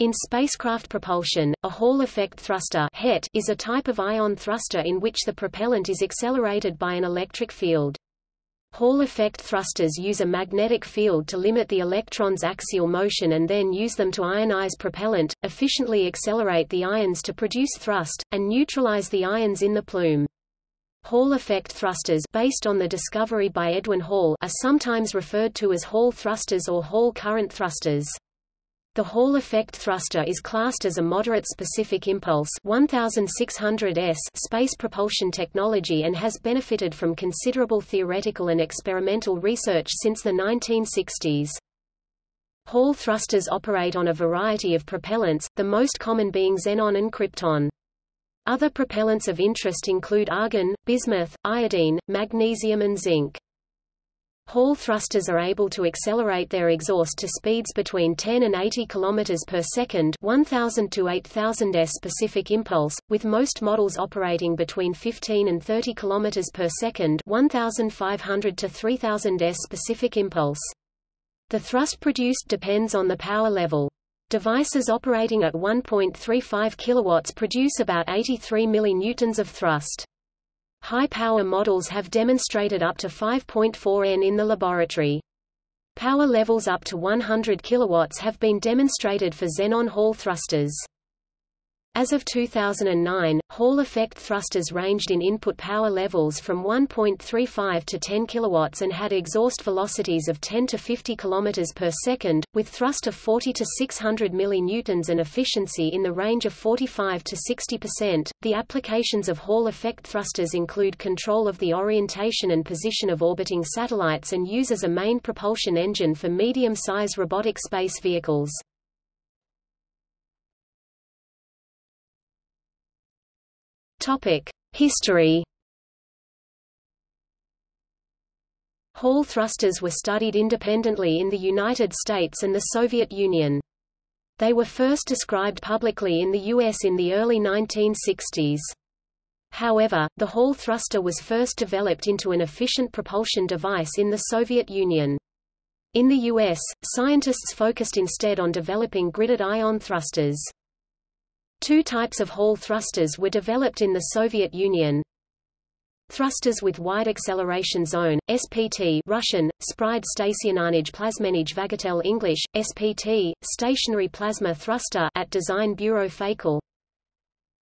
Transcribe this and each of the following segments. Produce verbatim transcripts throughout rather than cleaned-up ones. In spacecraft propulsion, a Hall-effect thruster is a type of ion thruster in which the propellant is accelerated by an electric field. Hall-effect thrusters use a magnetic field to limit the electron's axial motion and then use them to ionize propellant, efficiently accelerate the ions to produce thrust, and neutralize the ions in the plume. Hall-effect thrusters, based on the discovery by Edwin Hall, are sometimes referred to as Hall thrusters or Hall current thrusters. The Hall-effect thruster is classed as a moderate specific impulse sixteen hundred S space propulsion technology and has benefited from considerable theoretical and experimental research since the nineteen sixties. Hall thrusters operate on a variety of propellants, the most common being xenon and krypton. Other propellants of interest include argon, bismuth, iodine, magnesium and zinc. Hall thrusters are able to accelerate their exhaust to speeds between ten and eighty kilometers per second, one thousand to eight thousand S specific impulse, with most models operating between fifteen and thirty kilometers per second, one thousand five hundred to three thousand S specific impulse. The thrust produced depends on the power level. Devices operating at one point three five kilowatts produce about eighty-three millinewtons of thrust. High-power models have demonstrated up to five point four N in the laboratory. Power levels up to one hundred kilowatts have been demonstrated for xenon Hall thrusters. As of two thousand nine, Hall-effect thrusters ranged in input power levels from one point three five to ten kilowatts and had exhaust velocities of ten to fifty kilometers per second, with thrust of forty to six hundred millinewtons and efficiency in the range of forty-five to sixty percent. The applications of Hall-effect thrusters include control of the orientation and position of orbiting satellites and use as a main propulsion engine for medium-size robotic space vehicles. History. Hall thrusters were studied independently in the United States and the Soviet Union. They were first described publicly in the U S in the early nineteen sixties. However, the Hall thruster was first developed into an efficient propulsion device in the Soviet Union. In the U S, scientists focused instead on developing gridded ion thrusters. Two types of Hall thrusters were developed in the Soviet Union. Thrusters with wide acceleration zone, S P T Russian, Spride Stationarnij Plasmenij Vagatel English, S P T, Stationary Plasma Thruster at Design Bureau Fakel.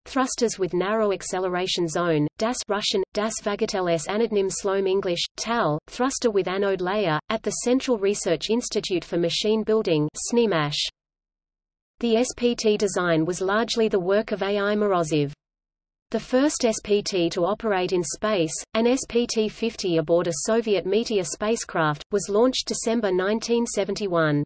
Thrusters with narrow acceleration zone, D A S Russian, D A S Vagatel S Anodnym Slom English, T A L, Thruster with Anode Layer, at the Central Research Institute for Machine Building S N E C M A. The S P T design was largely the work of A I Morozov. The first S P T to operate in space, an S P T fifty aboard a Soviet Meteor spacecraft, was launched December nineteen seventy-one.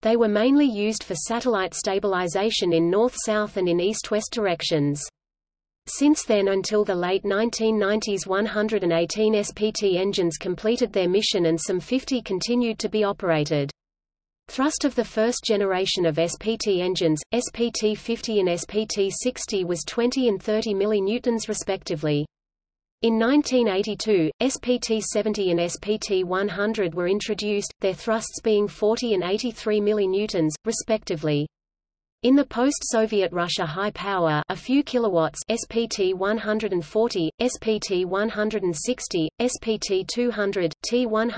They were mainly used for satellite stabilization in north-south and in east-west directions. Since then until the late nineteen nineties, one hundred eighteen S P T engines completed their mission and some fifty continued to be operated. Thrust of the first generation of S P T engines, S P T fifty and S P T sixty, was twenty and thirty millinewtons respectively. In nineteen eighty-two, S P T seventy and S P T one hundred were introduced, their thrusts being forty and eighty-three millinewtons, respectively. In the post-Soviet Russia, high power, a few kilowatts, S P T one forty, S P T one sixty, S P T two hundred, T one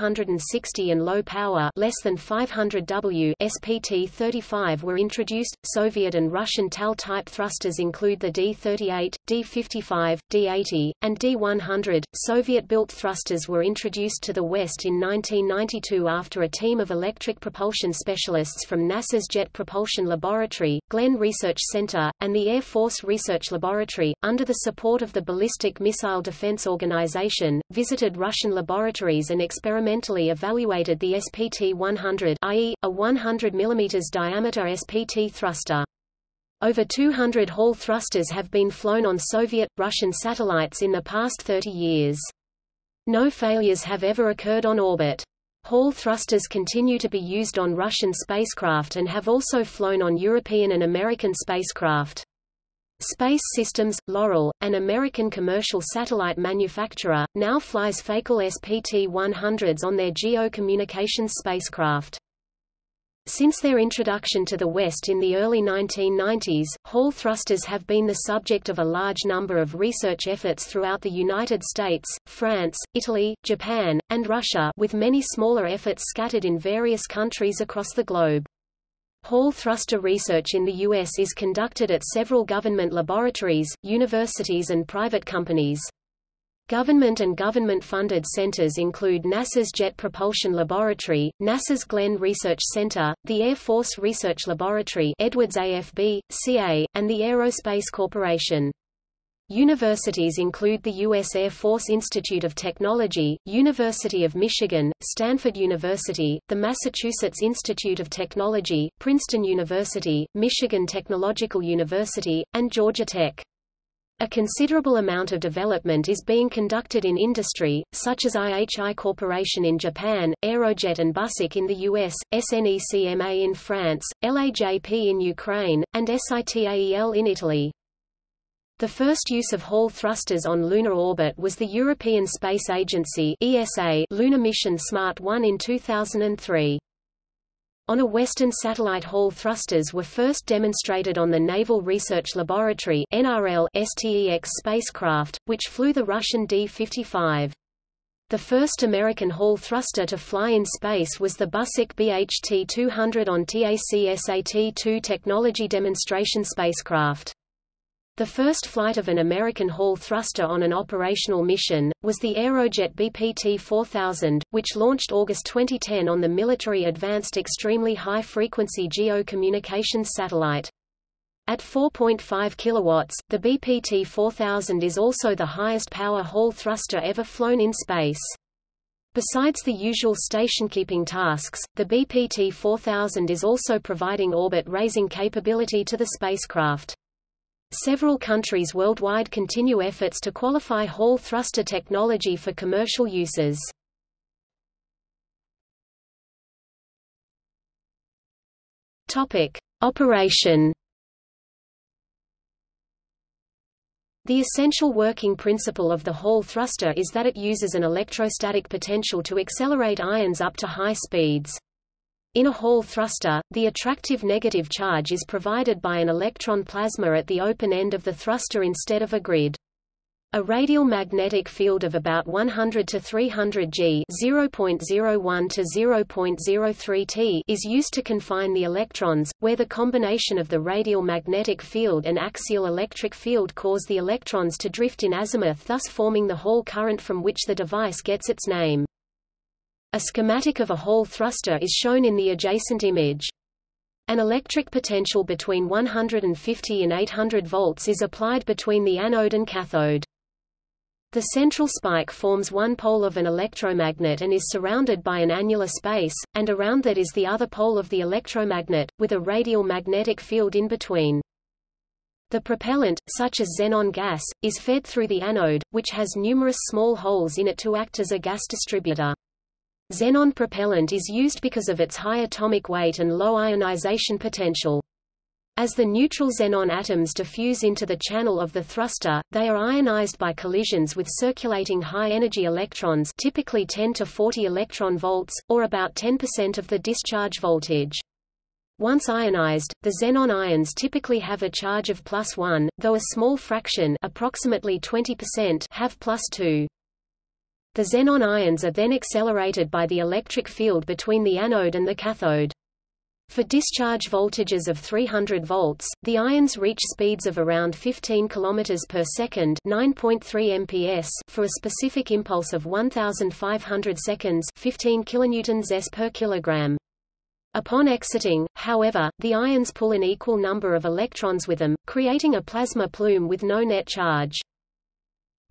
sixty, and low power, less than five hundred watts, S P T thirty-five were introduced. Soviet and Russian T A L type thrusters include the D thirty-eight, D fifty-five, D eighty, and D one hundred. Soviet-built thrusters were introduced to the West in nineteen ninety-two after a team of electric propulsion specialists from NASA's Jet Propulsion Laboratory, Glenn Research Center, and the Air Force Research Laboratory, under the support of the Ballistic Missile Defense Organization, visited Russian laboratories and experimentally evaluated the S P T one hundred, that is, a one hundred millimeter diameter S P T thruster. Over two hundred Hall thrusters have been flown on Soviet, Russian satellites in the past thirty years. No failures have ever occurred on orbit. Hall thrusters continue to be used on Russian spacecraft and have also flown on European and American spacecraft. Space Systems, Laurel, an American commercial satellite manufacturer, now flies Fakel S P T one hundreds on their Geo Communications spacecraft. Since their introduction to the West in the early nineteen nineties, Hall thrusters have been the subject of a large number of research efforts throughout the United States, France, Italy, Japan, and Russia, with many smaller efforts scattered in various countries across the globe. Hall thruster research in the U S is conducted at several government laboratories, universities and private companies. Government and government-funded centers include NASA's Jet Propulsion Laboratory, NASA's Glenn Research Center, the Air Force Research Laboratory Edwards A F B, C A, and the Aerospace Corporation. Universities include the U S Air Force Institute of Technology, University of Michigan, Stanford University, the Massachusetts Institute of Technology, Princeton University, Michigan Technological University, and Georgia Tech. A considerable amount of development is being conducted in industry, such as I H I Corporation in Japan, Aerojet and Busik in the U S, SNECMA in France, L A J P in Ukraine, and SITAEL in Italy. The first use of Hall thrusters on lunar orbit was the European Space Agency (E S A) lunar mission SMART one in two thousand three. On a Western satellite, Hall thrusters were first demonstrated on the Naval Research Laboratory (N R L) STEX spacecraft, which flew the Russian D fifty-five. The first American Hall thruster to fly in space was the Busik B H T two hundred on TACSAT two technology demonstration spacecraft. The first flight of an American Hall thruster on an operational mission was the Aerojet B P T four thousand, which launched August twenty ten on the Military Advanced Extremely High Frequency Geo-Communications Satellite. At four point five kilowatts, the B P T four thousand is also the highest power Hall thruster ever flown in space. Besides the usual station-keeping tasks, the B P T four thousand is also providing orbit-raising capability to the spacecraft. Several countries worldwide continue efforts to qualify Hall thruster technology for commercial uses. Topic: Operation. The essential working principle of the Hall thruster is that it uses an electrostatic potential to accelerate ions up to high speeds. In a Hall thruster, the attractive negative charge is provided by an electron plasma at the open end of the thruster instead of a grid. A radial magnetic field of about one hundred to three hundred G (zero point zero one to zero point zero three T) is used to confine the electrons, where the combination of the radial magnetic field and axial electric field cause the electrons to drift in azimuth, thus forming the Hall current from which the device gets its name. A schematic of a Hall thruster is shown in the adjacent image. An electric potential between one hundred fifty and eight hundred volts is applied between the anode and cathode. The central spike forms one pole of an electromagnet and is surrounded by an annular space, and around that is the other pole of the electromagnet, with a radial magnetic field in between. The propellant, such as xenon gas, is fed through the anode, which has numerous small holes in it to act as a gas distributor. Xenon propellant is used because of its high atomic weight and low ionization potential. As the neutral xenon atoms diffuse into the channel of the thruster, they are ionized by collisions with circulating high-energy electrons, typically ten to forty electron volts, or about ten percent of the discharge voltage. Once ionized, the xenon ions typically have a charge of plus one, though a small fraction, approximately twenty percent, have plus two. The xenon ions are then accelerated by the electric field between the anode and the cathode. For discharge voltages of three hundred volts, the ions reach speeds of around fifteen kilometers per second (nine point three M P S) for a specific impulse of one thousand five hundred seconds (fifteen kilonewtons per kilogram). Upon exiting, however, the ions pull an equal number of electrons with them, creating a plasma plume with no net charge.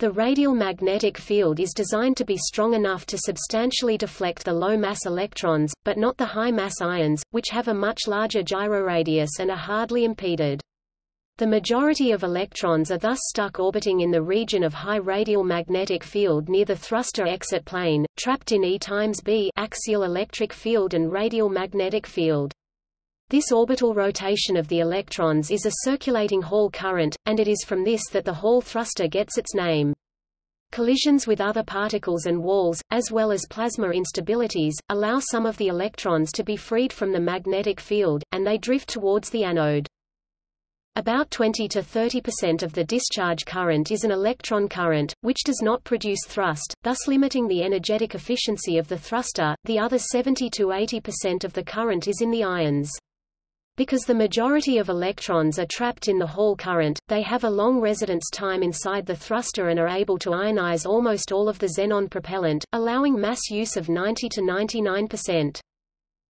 The radial magnetic field is designed to be strong enough to substantially deflect the low-mass electrons, but not the high-mass ions, which have a much larger gyroradius and are hardly impeded. The majority of electrons are thus stuck orbiting in the region of high radial magnetic field near the thruster exit plane, trapped in E times B axial electric field and radial magnetic field. This orbital rotation of the electrons is a circulating Hall current, and it is from this that the Hall thruster gets its name. Collisions with other particles and walls, as well as plasma instabilities, allow some of the electrons to be freed from the magnetic field, and they drift towards the anode. About twenty to thirty percent of the discharge current is an electron current, which does not produce thrust, thus limiting the energetic efficiency of the thruster. The other seventy to eighty percent of the current is in the ions. Because the majority of electrons are trapped in the Hall current, they have a long residence time inside the thruster and are able to ionize almost all of the xenon propellant, allowing mass use of ninety to ninety-nine percent.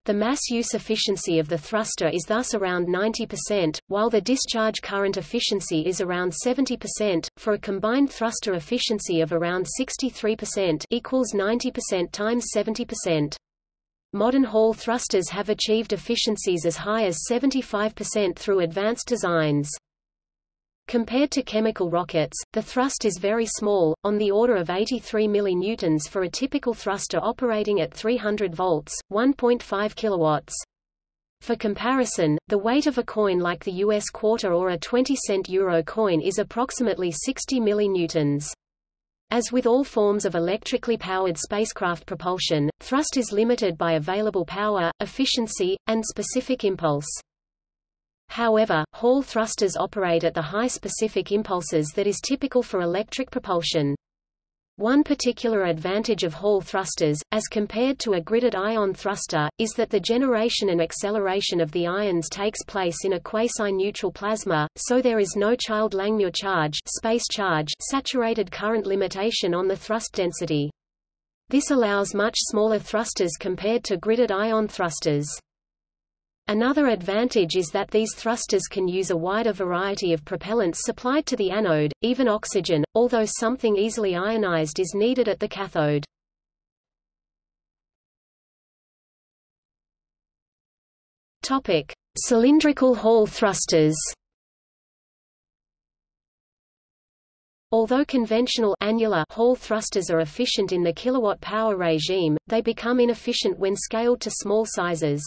The mass use efficiency of the thruster is thus around ninety percent, while the discharge current efficiency is around seventy percent, for a combined thruster efficiency of around sixty-three percent equals ninety percent times seventy percent. Modern Hall thrusters have achieved efficiencies as high as seventy-five percent through advanced designs. Compared to chemical rockets, the thrust is very small, on the order of eighty-three millinewtons for a typical thruster operating at three hundred volts, one point five kilowatts. For comparison, the weight of a coin like the U S quarter or a twenty cent euro coin is approximately sixty millinewtons. As with all forms of electrically powered spacecraft propulsion, thrust is limited by available power, efficiency, and specific impulse. However, Hall thrusters operate at the high specific impulses that is typical for electric propulsion. One particular advantage of Hall thrusters, as compared to a gridded ion thruster, is that the generation and acceleration of the ions takes place in a quasi-neutral plasma, so there is no Child-Langmuir charge, space charge saturated current limitation on the thrust density. This allows much smaller thrusters compared to gridded ion thrusters. Another advantage is that these thrusters can use a wider variety of propellants supplied to the anode, even oxygen, although something easily ionized is needed at the cathode. Topic: Cylindrical Hall thrusters. Although conventional annular Hall thrusters are efficient in the kilowatt-power regime, they become inefficient when scaled to small sizes.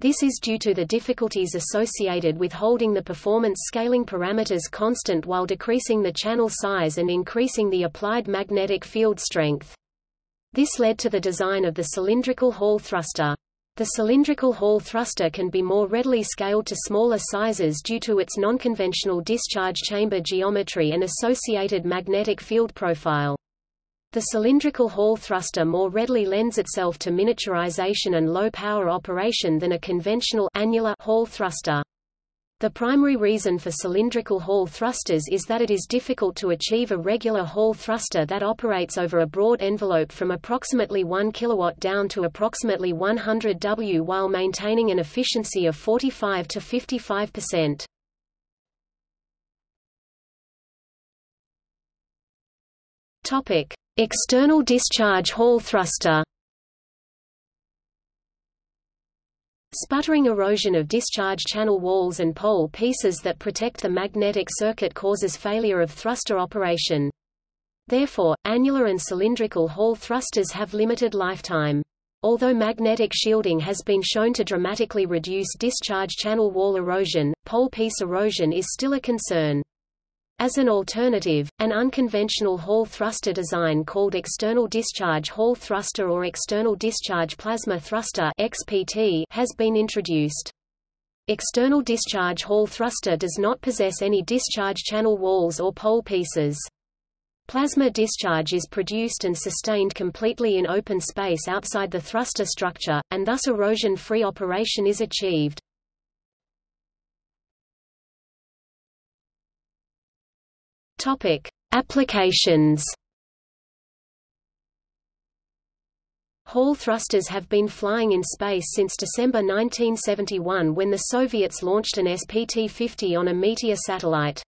This is due to the difficulties associated with holding the performance scaling parameters constant while decreasing the channel size and increasing the applied magnetic field strength. This led to the design of the cylindrical Hall thruster. The cylindrical Hall thruster can be more readily scaled to smaller sizes due to its non-conventional discharge chamber geometry and associated magnetic field profile. The cylindrical Hall thruster more readily lends itself to miniaturization and low-power operation than a conventional annular Hall thruster. The primary reason for cylindrical Hall thrusters is that it is difficult to achieve a regular Hall thruster that operates over a broad envelope from approximately one kilowatt down to approximately one hundred watts while maintaining an efficiency of forty-five to fifty-five percent. External discharge Hall thruster. Sputtering erosion of discharge channel walls and pole pieces that protect the magnetic circuit causes failure of thruster operation. Therefore, annular and cylindrical Hall thrusters have limited lifetime. Although magnetic shielding has been shown to dramatically reduce discharge channel wall erosion, pole piece erosion is still a concern. As an alternative, an unconventional Hall thruster design called external discharge Hall thruster or external discharge plasma thruster (X P T) has been introduced. External discharge Hall thruster does not possess any discharge channel walls or pole pieces. Plasma discharge is produced and sustained completely in open space outside the thruster structure, and thus erosion-free operation is achieved. Topic: Applications. Hall thrusters have been flying in space since December nineteen seventy-one when the Soviets launched an S P T fifty on a Meteor satellite.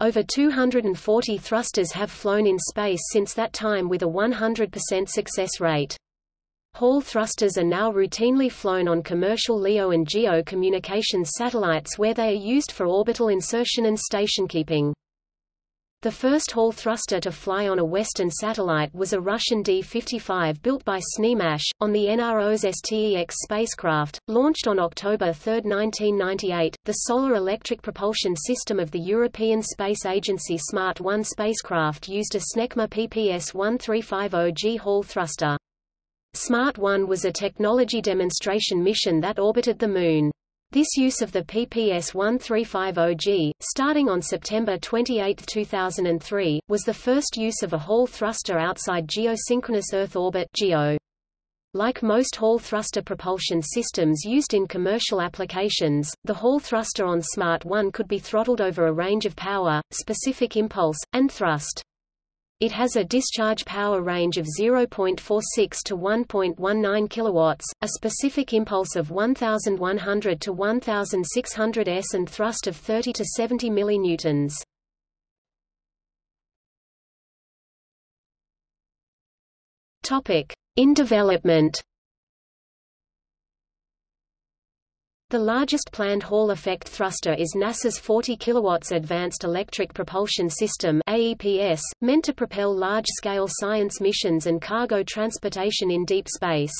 Over two hundred forty thrusters have flown in space since that time with a one hundred percent success rate. Hall thrusters are now routinely flown on commercial LEO and GEO communications satellites where they are used for orbital insertion and stationkeeping. The first Hall thruster to fly on a Western satellite was a Russian D fifty-five built by SNEMASH, on the N R O's STEX spacecraft. Launched on October third nineteen ninety-eight, the solar electric propulsion system of the European Space Agency SMART one spacecraft used a SNECMA P P S thirteen fifty G Hall thruster. SMART one was a technology demonstration mission that orbited the Moon. This use of the P P S thirteen fifty G, starting on September twenty-eighth two thousand three, was the first use of a Hall thruster outside geosynchronous Earth orbit (GEO). Like most Hall thruster propulsion systems used in commercial applications, the Hall thruster on SMART one could be throttled over a range of power, specific impulse, and thrust. It has a discharge power range of zero point four six to one point one nine kilowatts, a specific impulse of one thousand one hundred to one thousand six hundred S, and thrust of thirty to seventy millinewtons. Topic: In development. The largest planned Hall-effect thruster is NASA's forty kilowatt Advanced Electric Propulsion System (A E P S), meant to propel large-scale science missions and cargo transportation in deep space.